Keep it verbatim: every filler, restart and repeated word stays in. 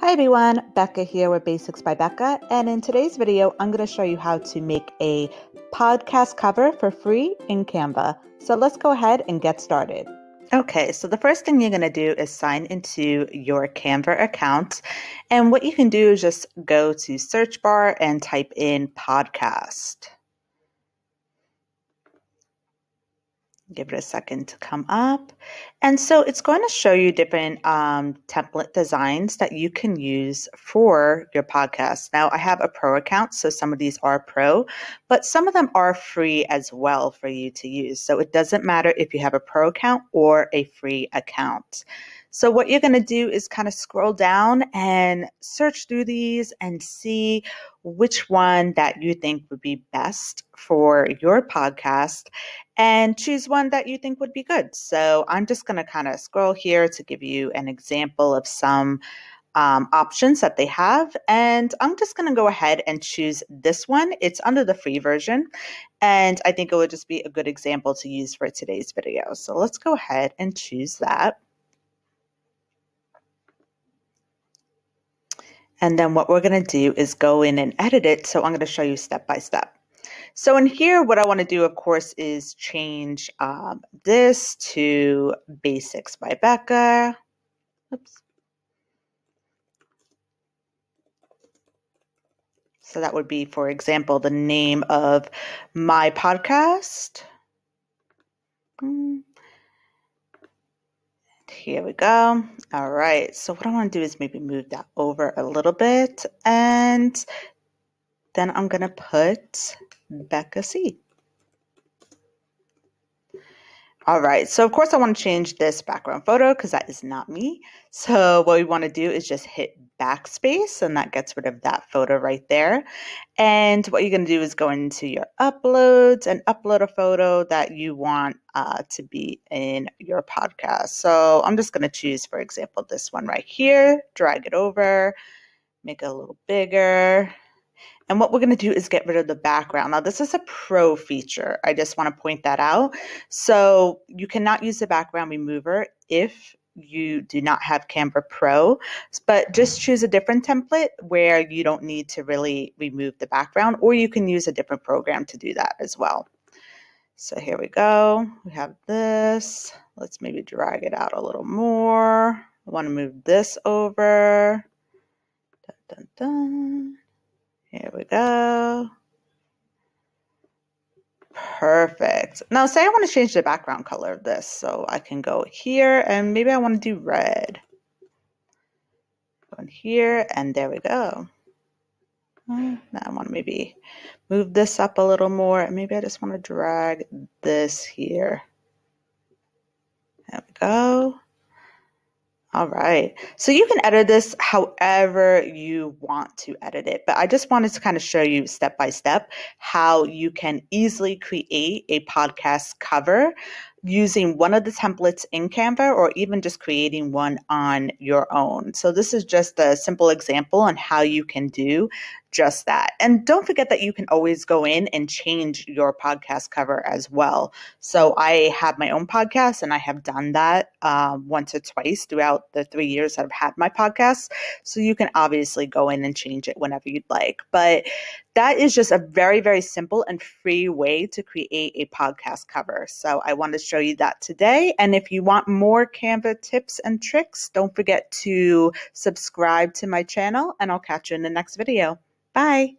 Hi everyone, Becca here with Basics by Becca, and in today's video, I'm going to show you how to make a podcast cover for free in Canva. So let's go ahead and get started. Okay, so the first thing you're going to do is sign into your Canva account, and what you can do is just go to search bar and type in podcast. Give it a second to come up. And so it's going to show you different um, template designs that you can use for your podcast. Now, I have a pro account, so some of these are pro, but some of them are free as well for you to use. So it doesn't matter if you have a pro account or a free account. So what you're going to do is kind of scroll down and search through these and see which one that you think would be best for your podcast and choose one that you think would be good. So I'm just going to kind of scroll here to give you an example of some um, options that they have. And I'm just going to go ahead and choose this one. It's under the free version, and I think it would just be a good example to use for today's video. So let's go ahead and choose that. And then what we're going to do is go in and edit it. So I'm going to show you step by step. So in here, what I want to do, of course, is change um, this to Basics by Becca. Oops. So that would be, for example, the name of my podcast. Mm. Here we go. All right. So what I want to do is maybe move that over a little bit. And then I'm going to put Becca C. All right. So of course I want to change this background photo because that is not me. So what we want to do is just hit backspace, and that gets rid of that photo right there. And what you're going to do is go into your uploads and upload a photo that you want uh, to be in your podcast. So I'm just going to choose, for example, this one right here, drag it over, make it a little bigger. And what we're going to do is get rid of the background. Now, this is a pro feature. I just want to point that out. So you cannot use the background remover if you do not have Canva Pro, but just choose a different template where you don't need to really remove the background, or you can use a different program to do that as well. So here we go. We have this. Let's maybe drag it out a little more. I want to move this over. Dun, dun, dun. Here we go. Perfect. Now say I want to change the background color of this. So I can go here and maybe I want to do red. Go in here and there we go. Now I want to maybe move this up a little more. And maybe I just want to drag this here. There we go. All right. So you can edit this however you want to edit it, but I just wanted to kind of show you step by step how you can easily create a podcast cover using one of the templates in Canva or even just creating one on your own. So this is just a simple example on how you can do just that. And don't forget that you can always go in and change your podcast cover as well. So I have my own podcast and I have done that um, once or twice throughout the three years that I've had my podcast. So you can obviously go in and change it whenever you'd like. But that is just a very, very simple and free way to create a podcast cover. So I wanted to show you that today. And if you want more Canva tips and tricks, don't forget to subscribe to my channel, and I'll catch you in the next video. Bye.